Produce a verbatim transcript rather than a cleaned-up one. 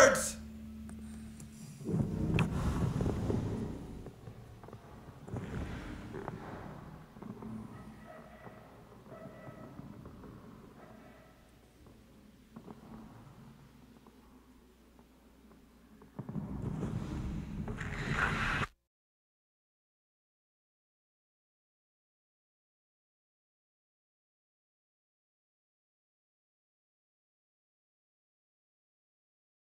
words.